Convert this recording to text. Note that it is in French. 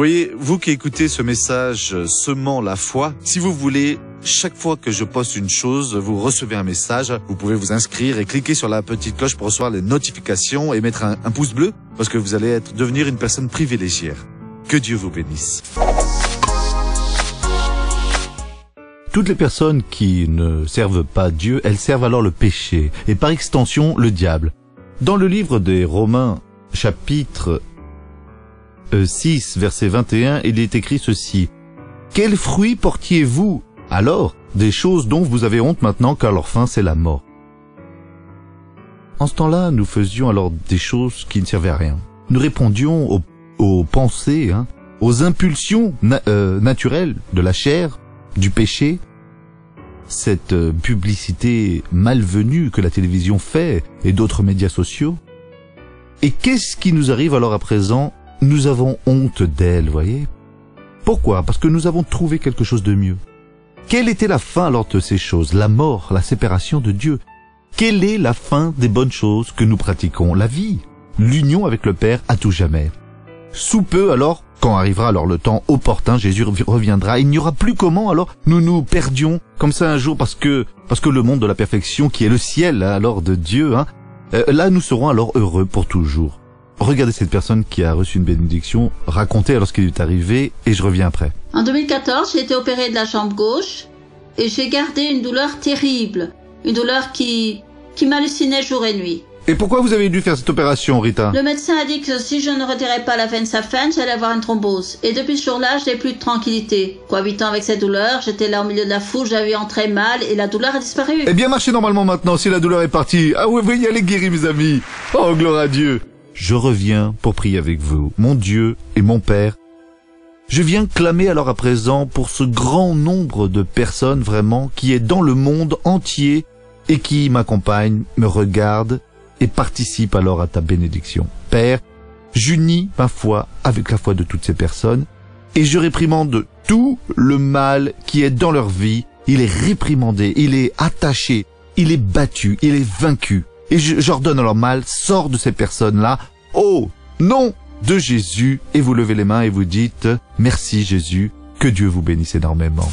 voyez, vous qui écoutez ce message Semant la foi, si vous voulez, chaque fois que je poste une chose, vous recevez un message, vous pouvez vous inscrire et cliquer sur la petite cloche pour recevoir les notifications et mettre un pouce bleu parce que vous allez devenir une personne privilégiée. Que Dieu vous bénisse. Toutes les personnes qui ne servent pas Dieu, elles servent alors le péché et par extension le diable. Dans le livre des Romains, chapitre 6, verset 21, il est écrit ceci. « Quel fruit portiez-vous alors des choses dont vous avez honte maintenant, car leur fin c'est la mort. » En ce temps-là, nous faisions alors des choses qui ne servaient à rien. Nous répondions aux pensées, aux impulsions naturelles de la chair, du péché. Cette publicité malvenue que la télévision fait et d'autres médias sociaux. Et qu'est-ce qui nous arrive alors à présent? Nous avons honte d'elle, voyez. Pourquoi? Parce que nous avons trouvé quelque chose de mieux. Quelle était la fin alors de ces choses? La mort, la séparation de Dieu. Quelle est la fin des bonnes choses que nous pratiquons? La vie, l'union avec le Père à tout jamais. Sous peu alors, quand arrivera alors le temps opportun, Jésus reviendra. Il n'y aura plus comment alors nous nous perdions comme ça un jour parce que le monde de la perfection qui est le ciel alors de Dieu, là nous serons alors heureux pour toujours. Regardez cette personne qui a reçu une bénédiction raconter alors ce qui lui est arrivé et je reviens après. En 2014, j'ai été opérée de la jambe gauche et j'ai gardé une douleur terrible, une douleur qui m'hallucinait jour et nuit. Et pourquoi vous avez dû faire cette opération, Rita? Le médecin a dit que si je ne retirais pas la veine Safène, j'allais avoir une thrombose. Et depuis ce jour-là, je n'ai plus de tranquillité. Cohabitant avec cette douleur, j'étais là au milieu de la foule, j'avais eu très mal et la douleur a disparu. Eh bien, marchez normalement maintenant si la douleur est partie. Ah oui, oui, allez guérir, mes amis. Oh, gloire à Dieu. Je reviens pour prier avec vous, mon Dieu et mon Père. Je viens clamer alors à présent pour ce grand nombre de personnes vraiment qui est dans le monde entier et qui m'accompagnent, me regardent, et participe alors à ta bénédiction. Père, j'unis ma foi avec la foi de toutes ces personnes et je réprimande tout le mal qui est dans leur vie. Il est réprimandé, il est attaché, il est battu, il est vaincu. Et j'ordonne alors mal, sors de ces personnes-là, au nom de Jésus. Et vous levez les mains et vous dites, merci Jésus, que Dieu vous bénisse énormément.